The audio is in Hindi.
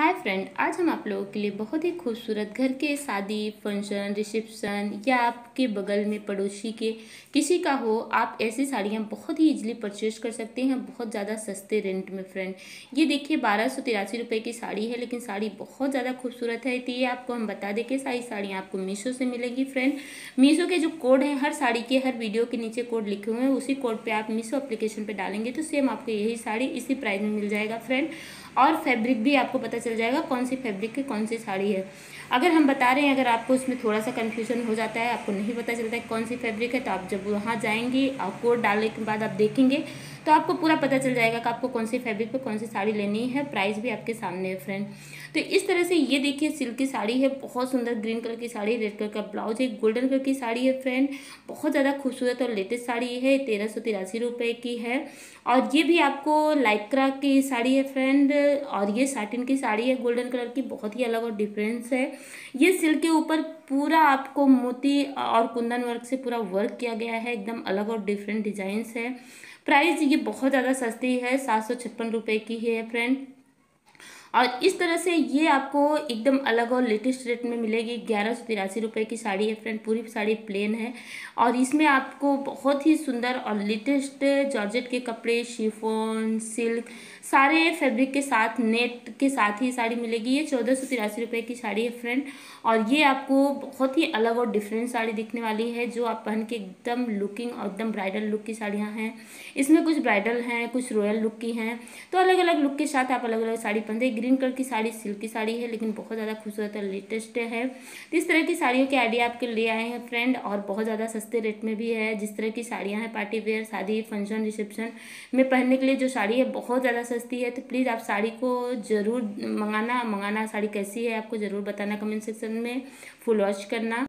हाय फ्रेंड, आज हम आप लोगों के लिए बहुत ही खूबसूरत घर के शादी, फंक्शन, रिसेप्शन या आपके बगल में पड़ोसी के किसी का हो, आप ऐसी साड़ियाँ बहुत ही इजीली परचेज कर सकते हैं बहुत ज़्यादा सस्ते रेंट में। फ्रेंड ये देखिए 1283 रुपये की साड़ी है, लेकिन साड़ी बहुत ज़्यादा खूबसूरत है। तो ये आपको हम बता दें कि सारी साड़ियाँ आपको मीशो से मिलेगी। फ्रेंड मीशो के जो कोड है, हर साड़ी के हर वीडियो के नीचे कोड लिखे हुए हैं, उसी कोड पर आप मीशो एप्लीकेशन पर डालेंगे तो सेम आपको यही साड़ी इसी प्राइस में मिल जाएगा। फ्रेंड और फैब्रिक भी आपको पता चल जाएगा कौन सी फैब्रिक की कौन सी साड़ी है। अगर हम बता रहे हैं, अगर आपको उसमें थोड़ा सा कन्फ्यूजन हो जाता है, आपको नहीं पता चलता है कौन सी फैब्रिक है, तो आप जब वहाँ जाएंगे और कोड डालने के बाद आप देखेंगे तो आपको पूरा पता चल जाएगा कि आपको कौन सी फैब्रिक पे कौन सी साड़ी लेनी है। प्राइस भी आपके सामने है फ्रेंड। तो इस तरह से ये देखिए सिल्क की साड़ी है, बहुत सुंदर ग्रीन कलर की साड़ी, रेड कलर का ब्लाउज है, गोल्डन कलर की साड़ी है। फ्रेंड बहुत ज़्यादा खूबसूरत और लेटेस्ट साड़ी है, 1383 रुपये की है। और ये भी आपको लाइक्रा की साड़ी है फ्रेंड, और ये साटिन की साड़ी है गोल्डन कलर की, बहुत ही अलग और डिफरेंस है। ये सिल्क के ऊपर पूरा आपको मोती और कुंदन वर्क से पूरा वर्क किया गया है, एकदम अलग और डिफरेंट डिजाइंस है। प्राइस ये बहुत ज़्यादा सस्ती है, 756 रुपये की है फ्रेंड। और इस तरह से ये आपको एकदम अलग और लेटेस्ट रेट में मिलेगी। 1183 रुपये की साड़ी है फ्रेंड, पूरी साड़ी प्लेन है और इसमें आपको बहुत ही सुंदर और लेटेस्ट जॉर्जेट के कपड़े, शिफॉन, सिल्क सारे फैब्रिक के साथ, नेट के साथ ही साड़ी मिलेगी। ये 1483 रुपये की साड़ी है फ्रेंड, और ये आपको बहुत ही अलग और डिफरेंट साड़ी दिखने वाली है, जो आप पहन के एकदम लुकिंग और एकदम ब्राइडल लुक की साड़ियाँ हैं। इसमें कुछ ब्राइडल हैं, कुछ रॉयल लुक की हैं, तो अलग अलग लुक के साथ आप अलग अलग साड़ी पहन देंगे। ग्रीन कलर की साड़ी सिल्क की साड़ी है, लेकिन बहुत ज़्यादा खूबसूरत और लेटेस्ट है। तो इस तरह की साड़ियों के आइडिया आपके ले आए हैं फ्रेंड, और बहुत ज़्यादा सस्ते रेट में भी है। जिस तरह की साड़ियाँ हैं पार्टी वेयर, शादी, फंक्शन, रिसेप्शन में पहनने के लिए जो साड़ी है बहुत ज़्यादा सस्ती है। तो प्लीज़ आप साड़ी को ज़रूर मंगाना साड़ी कैसी है आपको ज़रूर बताना कमेंट सेक्शन में, फुल वॉच करना।